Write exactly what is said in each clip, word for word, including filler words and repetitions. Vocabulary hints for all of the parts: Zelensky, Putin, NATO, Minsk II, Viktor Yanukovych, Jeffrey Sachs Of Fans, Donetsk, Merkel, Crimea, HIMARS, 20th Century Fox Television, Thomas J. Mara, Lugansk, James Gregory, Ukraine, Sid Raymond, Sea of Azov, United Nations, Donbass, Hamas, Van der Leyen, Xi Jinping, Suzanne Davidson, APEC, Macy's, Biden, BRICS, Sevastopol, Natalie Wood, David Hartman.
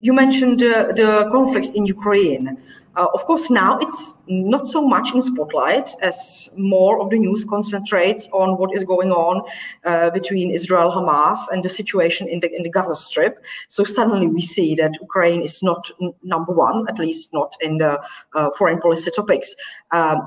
You mentioned uh, the conflict in Ukraine. Uh, of course, now it's not so much in spotlight as more of the news concentrates on what is going on uh, between Israel, Hamas, and the situation in the in the Gaza Strip. So suddenly we see that Ukraine is not n number one, at least not in the uh, foreign policy topics. Um,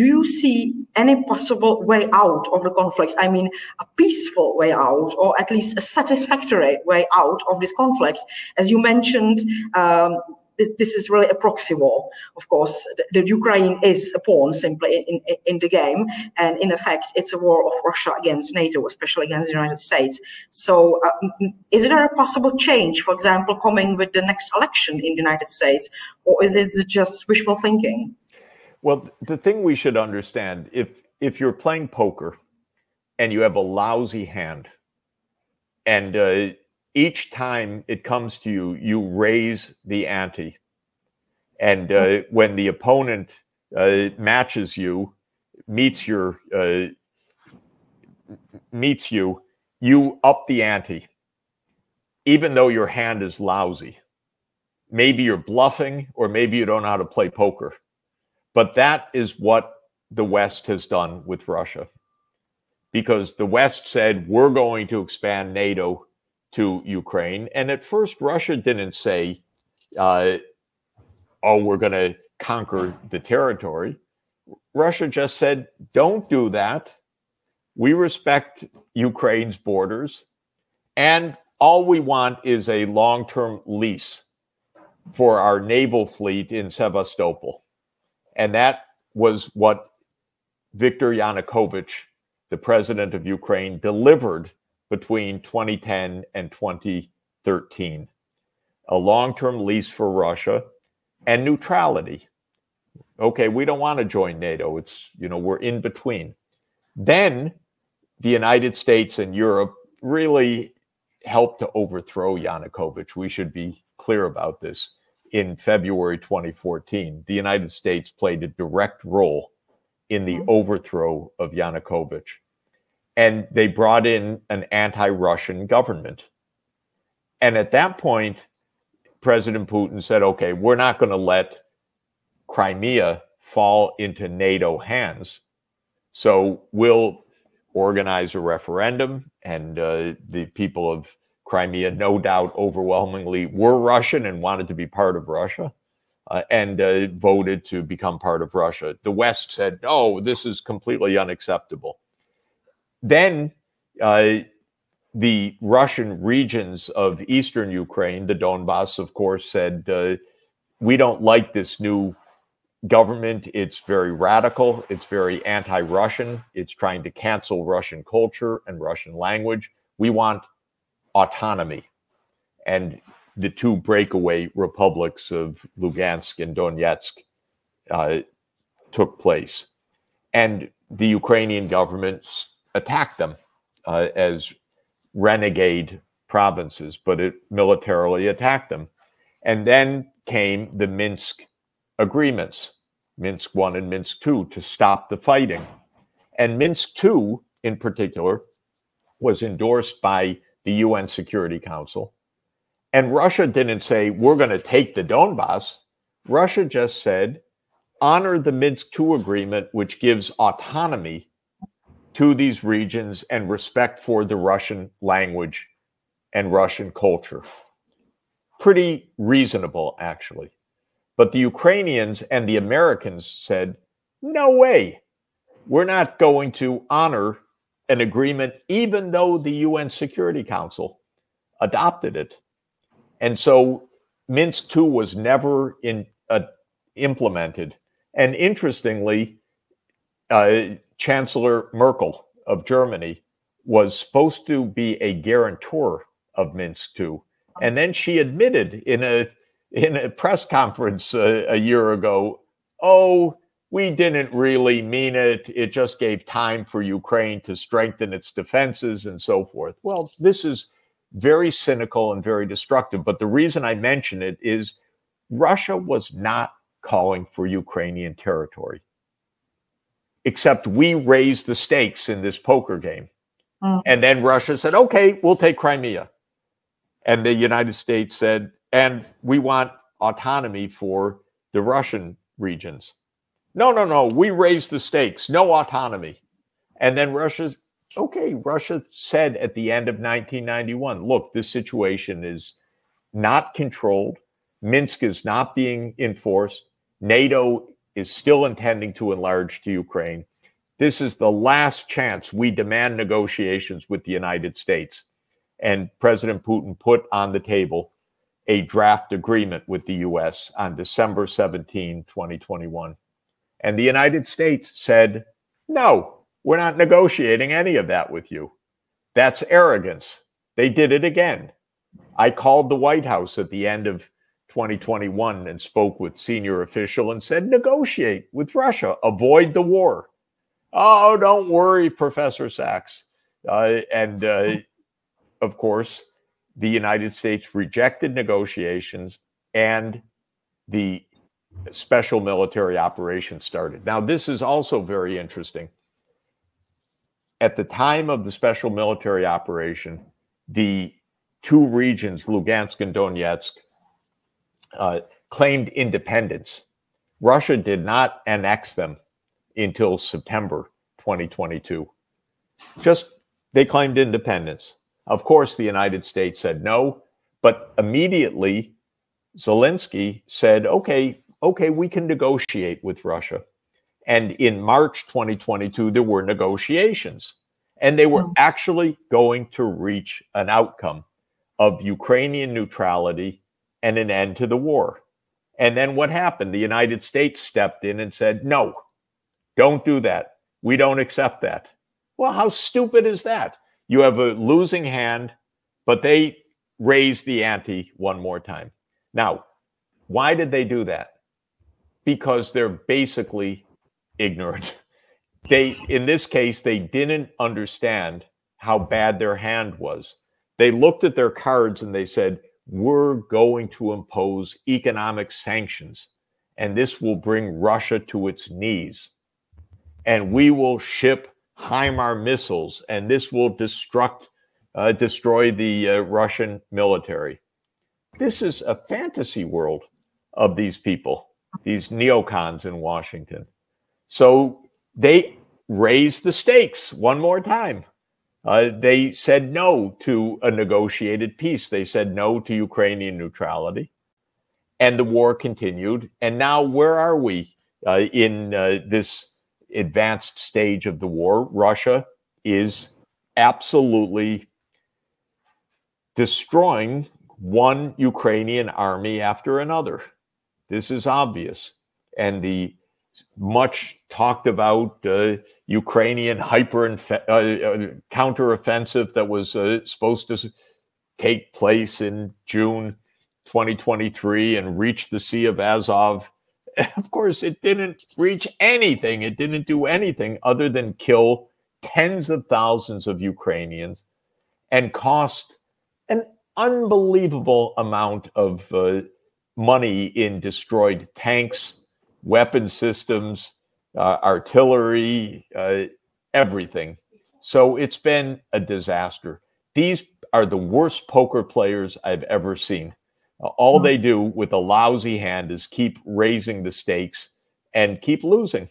Do you see any possible way out of the conflict? I mean, a peaceful way out, or at least a satisfactory way out of this conflict? As you mentioned, um, this is really a proxy war. Of course, the, the Ukraine is a pawn simply in, in, in the game. And in effect, it's a war of Russia against NATO, especially against the United States. So uh, is there a possible change, for example, coming with the next election in the United States? Or is it just wishful thinking? Well, the thing we should understand, if if you're playing poker and you have a lousy hand, and uh, each time it comes to you, you raise the ante. And uh, when the opponent uh, matches you, meets your uh, meets you, you up the ante, even though your hand is lousy. Maybe you're bluffing, or maybe you don't know how to play poker. But that is what the West has done with Russia, because the West said, we're going to expand NATO to Ukraine. And at first, Russia didn't say, uh, oh, we're going to conquer the territory. Russia just said, don't do that. We respect Ukraine's borders. And all we want is a long-term lease for our naval fleet in Sevastopol. And that was what Viktor Yanukovych, the president of Ukraine, delivered between twenty ten and twenty thirteen. A long-term lease for Russia and neutrality. Okay, we don't want to join NATO. It's, you know, we're in between. Then the United States and Europe really helped to overthrow Yanukovych. We should be clear about this. In February twenty fourteen, the United States played a direct role in the overthrow of Yanukovych. And they brought in an anti-Russian government. And at that point, President Putin said, okay, we're not going to let Crimea fall into NATO hands. So we'll organize a referendum, and uh, the people of Crimea, no doubt, overwhelmingly were Russian and wanted to be part of Russia, uh, and uh, voted to become part of Russia. The West said, no, this is completely unacceptable. Then uh, the Russian regions of eastern Ukraine, the Donbass, of course, said, uh, we don't like this new government. It's very radical. It's very anti-Russian. It's trying to cancel Russian culture and Russian language. We want autonomy. And the two breakaway republics of Lugansk and Donetsk uh, took place. And the Ukrainian government attacked them uh, as renegade provinces, but it militarily attacked them. And then came the Minsk agreements, Minsk one and Minsk two, to stop the fighting. And Minsk two, in particular, was endorsed by the U N Security Council. And Russia didn't say, we're going to take the Donbass. Russia just said, honor the Minsk two agreement, which gives autonomy to these regions and respect for the Russian language and Russian culture. Pretty reasonable, actually. But the Ukrainians and the Americans said, no way. We're not going to honor an agreement, even though the U N Security Council adopted it. And so Minsk two was never in, uh, implemented. And interestingly, uh, Chancellor Merkel of Germany was supposed to be a guarantor of Minsk two. And then she admitted in a, in a press conference uh, a year ago, oh, we didn't really mean it. It just gave time for Ukraine to strengthen its defenses and so forth. Well, this is very cynical and very destructive. But the reason I mention it is Russia was not calling for Ukrainian territory, except we raised the stakes in this poker game. Mm. And then Russia said, okay, we'll take Crimea. And the United States said, and we want autonomy for the Russian regions. No, no, no, we raise the stakes, no autonomy. And then Russia's, okay, Russia said at the end of nineteen ninety-one, look, this situation is not controlled. Minsk is not being enforced. NATO is still intending to enlarge to Ukraine. This is the last chance we demand negotiations with the United States. And President Putin put on the table a draft agreement with the U S on December seventeenth, twenty twenty-one. And the United States said, no, we're not negotiating any of that with you. That's arrogance. They did it again. I called the White House at the end of twenty twenty-one and spoke with senior official and said, negotiate with Russia, avoid the war. Oh, don't worry, Professor Sachs. Uh, and, uh, of course, the United States rejected negotiations and the special military operation started. Now, this is also very interesting. At the time of the special military operation, the two regions, Lugansk and Donetsk, uh, claimed independence. Russia did not annex them until September twenty twenty-two. Just, they claimed independence. Of course, the United States said no, but immediately Zelensky said, okay, okay, we can negotiate with Russia. And in March twenty twenty-two, there were negotiations, and they were actually going to reach an outcome of Ukrainian neutrality and an end to the war. And then what happened? The United States stepped in and said, no, don't do that. We don't accept that. Well, how stupid is that? You have a losing hand, but they raised the ante one more time. Now, why did they do that? Because they're basically ignorant. They, in this case, they didn't understand how bad their hand was. They looked at their cards and they said, we're going to impose economic sanctions, and this will bring Russia to its knees. And we will ship HIMARS missiles, and this will destruct, uh, destroy the uh, Russian military. This is a fantasy world of these people, these neocons in Washington. So they raised the stakes one more time. Uh, they said no to a negotiated peace. They said no to Ukrainian neutrality. And the war continued. And now where are we uh, in uh, this advanced stage of the war? Russia is absolutely destroying one Ukrainian army after another. This is obvious. And the much talked about uh, Ukrainian hyper uh, uh, counteroffensive that was uh, supposed to take place in June twenty twenty-three and reach the Sea of Azov. Of course, it didn't reach anything. It didn't do anything other than kill tens of thousands of Ukrainians and cost an unbelievable amount of uh, money in destroyed tanks, weapon systems, uh, artillery, uh, everything. So it's been a disaster. These are the worst poker players I've ever seen. All they do with a lousy hand is keep raising the stakes and keep losing.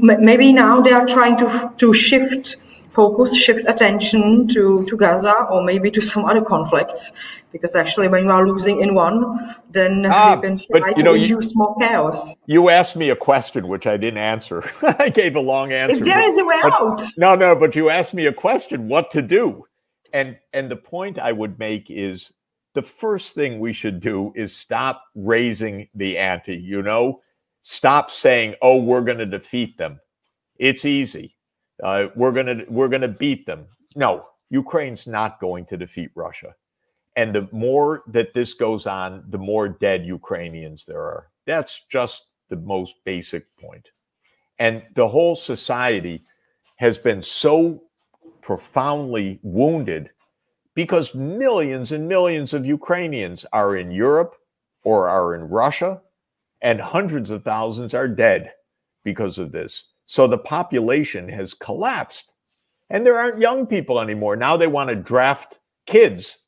Maybe now they are trying to, to shift focus, shift attention to, to Gaza or maybe to some other conflicts, because actually when you are losing in one, then ah, you can try to use more chaos. You asked me a question, which I didn't answer. I gave a long answer. If there but, is a way but, out. No, no, but you asked me a question, what to do? And, and the point I would make is the first thing we should do is stop raising the ante, you know? Stop saying, oh, we're going to defeat them. It's easy. Uh, we're going to we're going to beat them. No, Ukraine's not going to defeat Russia. And the more that this goes on, the more dead Ukrainians there are. That's just the most basic point. And the whole society has been so profoundly wounded because millions and millions of Ukrainians are in Europe or are in Russia, and hundreds of thousands are dead because of this. So the population has collapsed, and there aren't young people anymore. Now they want to draft kids.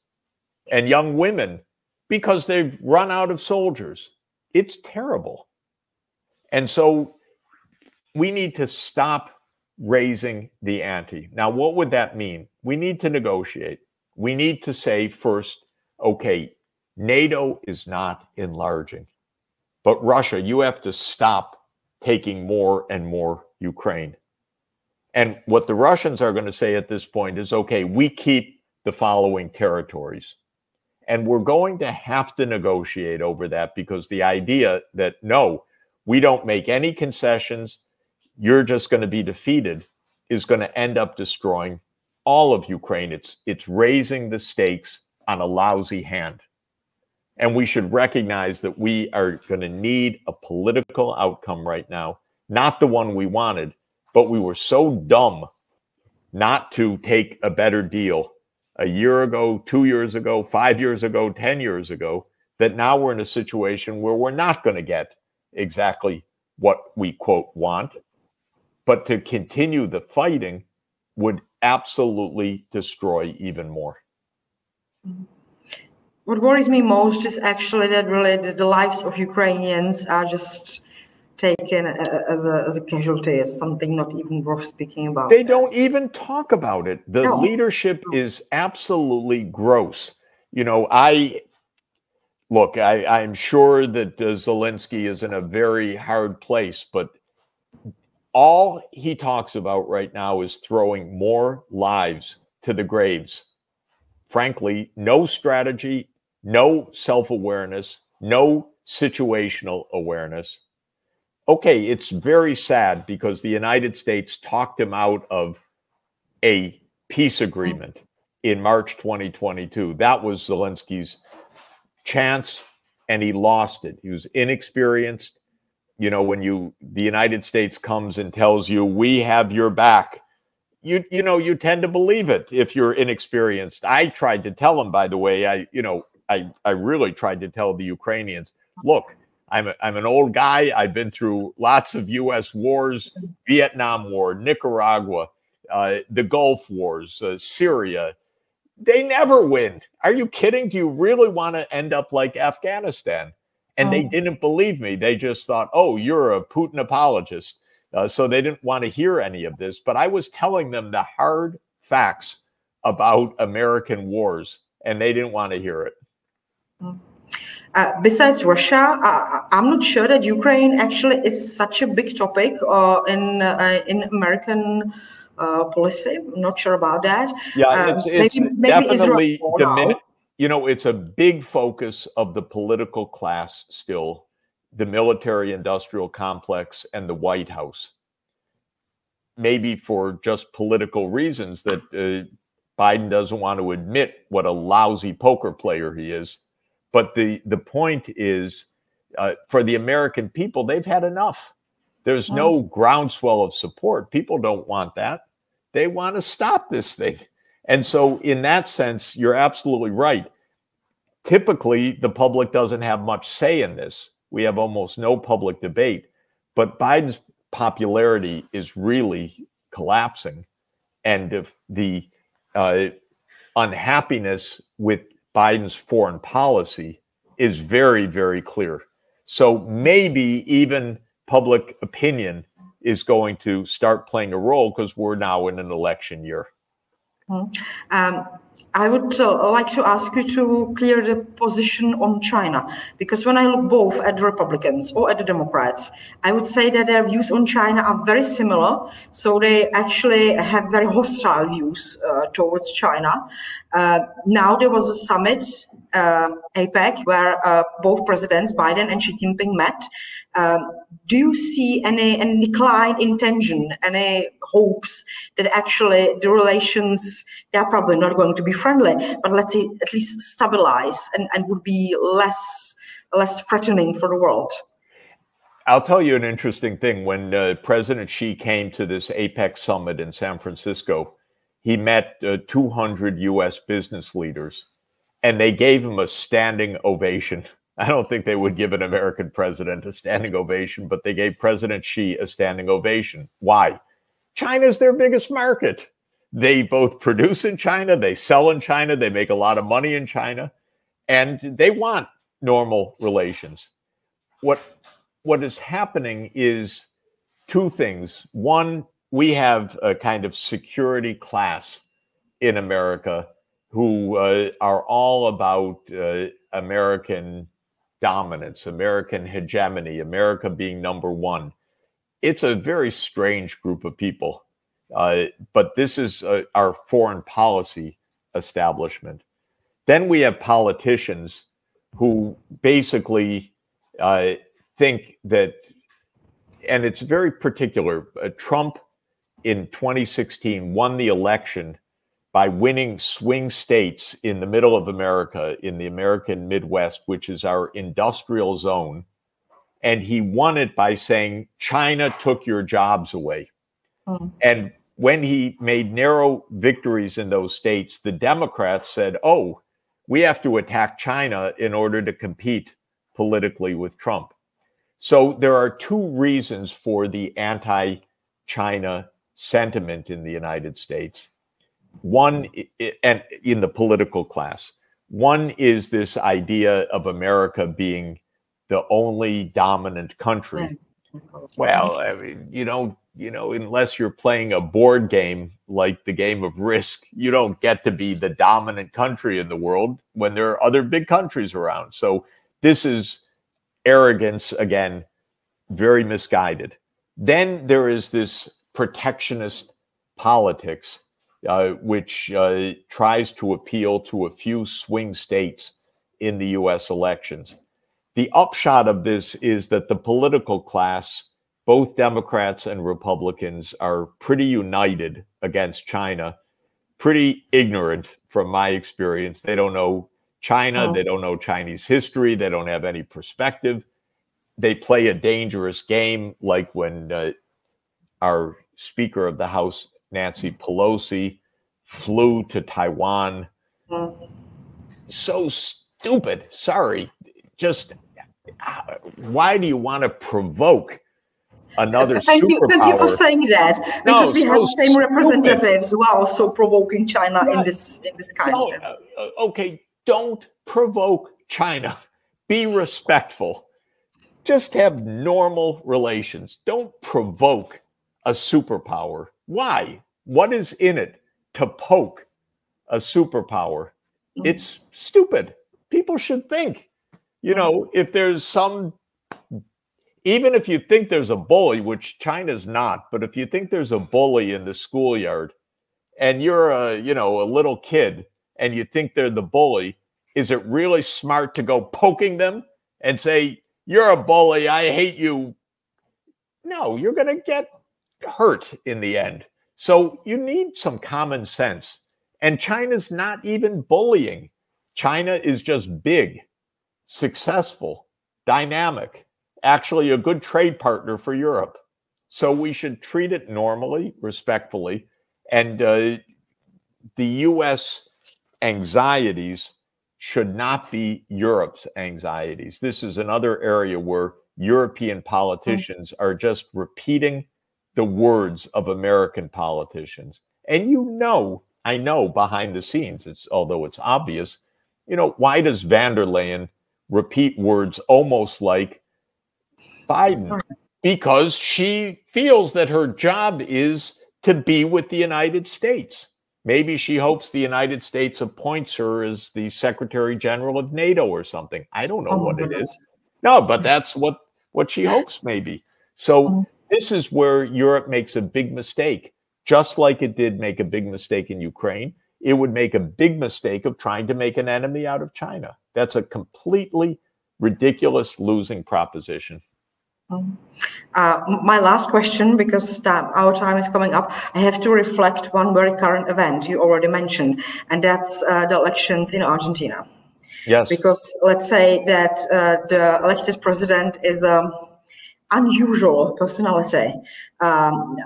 and young women because they've run out of soldiers. It's terrible. And so we need to stop raising the ante. Now, what would that mean? We need to negotiate. We need to say first, okay, NATO is not enlarging, but Russia, you have to stop taking more and more Ukraine. And what the Russians are going to say at this point is, okay, we keep the following territories. And we're going to have to negotiate over that, because the idea that, no, we don't make any concessions, you're just going to be defeated, is going to end up destroying all of Ukraine. It's, it's raising the stakes on a lousy hand. And we should recognize that we are going to need a political outcome right now, not the one we wanted, but we were so dumb not to take a better deal a year ago, two years ago, five years ago, ten years ago, that now we're in a situation where we're not going to get exactly what we, quote, want. But to continue the fighting would absolutely destroy even more. What worries me most is actually that really the lives of Ukrainians are just taken as a, as a casualty, as something not even worth speaking about. They don't even talk about it. The no. leadership no. is absolutely gross. You know, I look, I, I'm sure that uh, Zelensky is in a very hard place, but all he talks about right now is throwing more lives to the graves. Frankly, no strategy, no self-awareness, no situational awareness. Okay, it's very sad because the United States talked him out of a peace agreement in March twenty twenty-two. That was Zelensky's chance, and he lost it. He was inexperienced. You know, when you the United States comes and tells you, we have your back, you you know, you tend to believe it if you're inexperienced. I tried to tell him, by the way, I, you know, I, I really tried to tell the Ukrainians, look, I'm, a, I'm an old guy. I've been through lots of U S wars, Vietnam War, Nicaragua, uh, the Gulf Wars, uh, Syria. They never win. Are you kidding? Do you really want to end up like Afghanistan? And oh. they didn't believe me. They just thought, oh, you're a Putin apologist. Uh, so they didn't want to hear any of this. But I was telling them the hard facts about American wars, and they didn't want to hear it. Oh. Uh, besides Russia, uh, I'm not sure that Ukraine actually is such a big topic uh, in uh, in American uh, policy. I'm not sure about that. Yeah, it's, um, it's maybe, maybe definitely diminished. You know, it's a big focus of the political class still, the military-industrial complex and the White House. Maybe for just political reasons that uh, Biden doesn't want to admit what a lousy poker player he is. But the, the point is, uh, for the American people, they've had enough. There's no groundswell of support. People don't want that. They want to stop this thing. And so in that sense, you're absolutely right. Typically, the public doesn't have much say in this. We have almost no public debate. But Biden's popularity is really collapsing. And if the uh, unhappiness with Biden's foreign policy is very, very clear. So maybe even public opinion is going to start playing a role because we're now in an election year. Mm-hmm. um, I would uh, like to ask you to clear the position on China, because when I look both at the Republicans or at the Democrats, I would say that their views on China are very similar. So they actually have very hostile views uh, towards China. Uh, now there was a summit, uh, APEC, where uh, both presidents, Biden and Xi Jinping, met. Um, do you see any, any decline in tension, any hopes that actually the relations, they're probably not going to be friendly, but let's say at least stabilize and, and would be less, less threatening for the world? I'll tell you an interesting thing. When uh, President Xi came to this APEC summit in San Francisco, he met uh, two hundred U S business leaders, and they gave him a standing ovation. I don't think they would give an American president a standing ovation, but they gave President Xi a standing ovation. Why? China's their biggest market. They both produce in China, they sell in China, they make a lot of money in China, and they want normal relations. What, what is happening is two things. One, we have a kind of security class in America who uh, are all about uh, American dominance, American hegemony, America being number one. It's a very strange group of people. Uh, but this is uh, our foreign policy establishment. Then we have politicians who basically uh, think that, and it's very particular, uh, Trump in twenty sixteen won the election by winning swing states in the middle of America, in the American Midwest, which is our industrial zone. And he won it by saying, China took your jobs away. Mm. And when he made narrow victories in those states, the Democrats said, oh, we have to attack China in order to compete politically with Trump. So there are two reasons for the anti-China sentiment in the United States. One, and in the political class, one is this idea of America being the only dominant country. Well, I mean, you know, you know, unless you're playing a board game like the game of Risk, you don't get to be the dominant country in the world when there are other big countries around. So this is arrogance, again, very misguided. Then there is this protectionist politics, uh, which uh, tries to appeal to a few swing states in the U S elections. The upshot of this is that the political class, both Democrats and Republicans, are pretty united against China, pretty ignorant from my experience. They don't know China. Oh. They don't know Chinese history. They don't have any perspective. They play a dangerous game, like when uh, our Speaker of the House, Nancy Pelosi, flew to Taiwan. Oh. So stupid. Sorry. Just why do you want to provoke another superpower? Thank you, thank you for saying that, because no, we so have the same representatives who are also provoking China right. in this in this country. No, okay, don't provoke China. Be respectful. Just have normal relations. Don't provoke a superpower. Why? What is in it to poke a superpower? Mm. It's stupid. People should think. You know, if there's some, even if you think there's a bully, which China's not, but if you think there's a bully in the schoolyard and you're a, you know, a little kid and you think they're the bully, is it really smart to go poking them and say, you're a bully, I hate you? No, you're going to get hurt in the end. So you need some common sense. And China's not even bullying. China is just big, successful, dynamic, actually a good trade partner for Europe. So we should treat it normally, respectfully. And uh, the U S anxieties should not be Europe's anxieties. This is another area where European politicians mm-hmm. are just repeating the words of American politicians. And you know, I know behind the scenes, it's although it's obvious, you know, why does Van der Leyen repeat words almost like Biden? Because she feels that her job is to be with the United States. Maybe she hopes the United States appoints her as the Secretary General of NATO or something. I don't know oh, what it is. No, but that's what, what she hopes maybe. So this is where Europe makes a big mistake, just like it did make a big mistake in Ukraine. It would make a big mistake of trying to make an enemy out of China. That's a completely ridiculous losing proposition. Uh, my last question, because time, our time is coming up, I have to reflect one very current event you already mentioned, and that's uh, the elections in Argentina. Yes. Because let's say that uh, the elected president is an unusual personality. Um,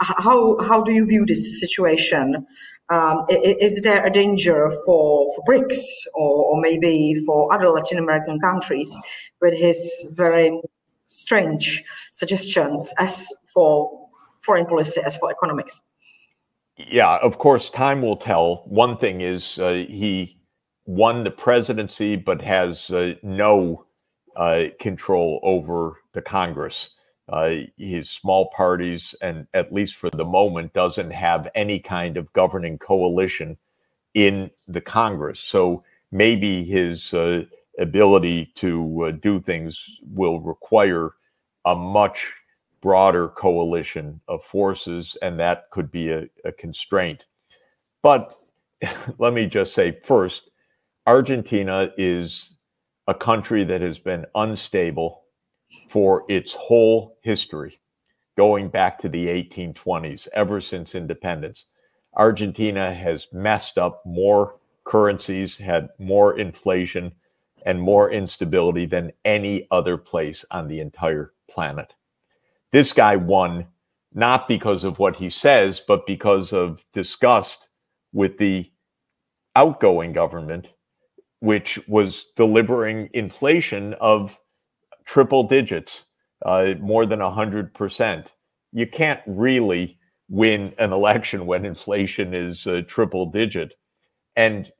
how, how do you view this situation? Um, is there a danger for, for BRICS or, or maybe for other Latin American countries with his very strange suggestions as for foreign policy, as for economics? Yeah, of course, time will tell. One thing is uh, he won the presidency, but has uh, no uh, control over the Congress. Uh, his small parties, and at least for the moment, doesn't have any kind of governing coalition in the Congress. So maybe his uh, ability to uh, do things will require a much broader coalition of forces, and that could be a, a constraint. But let me just say first, Argentina is a country that has been unstable for its whole history, going back to the eighteen twenties, ever since independence. Argentina has messed up more currencies, had more inflation and more instability than any other place on the entire planet. This guy won not because of what he says, but because of disgust with the outgoing government, which was delivering inflation of triple digits, uh, more than one hundred percent. You can't really win an election when inflation is uh, triple digit. And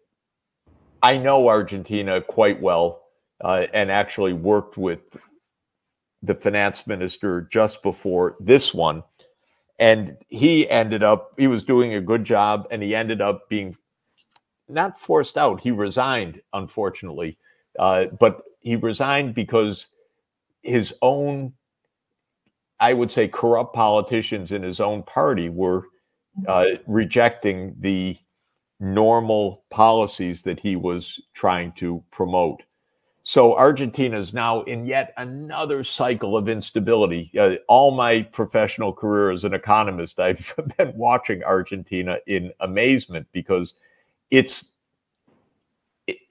I know Argentina quite well, uh, and actually worked with the finance minister just before this one. And he ended up, he was doing a good job, and he ended up being not forced out. He resigned, unfortunately, uh, but he resigned because his own, I would say, corrupt politicians in his own party were uh, rejecting the normal policies that he was trying to promote. So Argentina is now in yet another cycle of instability. Uh, all my professional career as an economist, I've been watching Argentina in amazement, because it's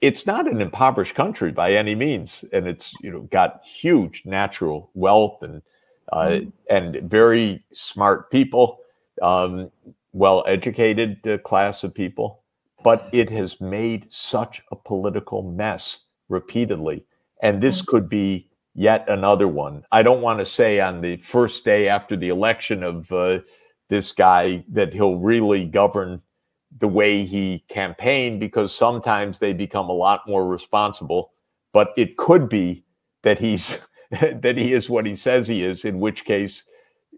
it's not an impoverished country by any means, and it's you know got huge natural wealth and uh, and very smart people, um, well-educated uh, class of people, but it has made such a political mess repeatedly. And this could be yet another one. I don't want to say on the first day after the election of uh, this guy that he'll really govern the way he campaigned, because sometimes they become a lot more responsible, but it could be that he's that he is what he says he is, in which case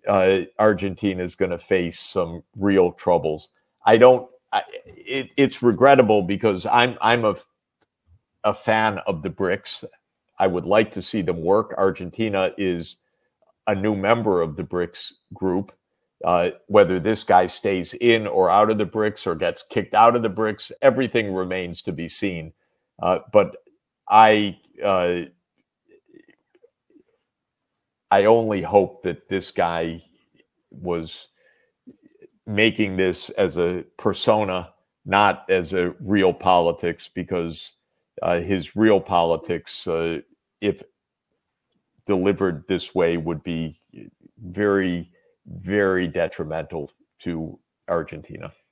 uh, Argentina is going to face some real troubles. I don't, I, it, it's regrettable, because I'm, I'm a a fan of the BRICS. I would like to see them work. Argentina is a new member of the BRICS group. Uh, whether this guy stays in or out of the BRICS or gets kicked out of the BRICS, everything remains to be seen. Uh, but I, uh, I only hope that this guy was making this as a persona, not as a real politics, because Uh, his real politics, uh, if delivered this way, would be very, very detrimental to Argentina.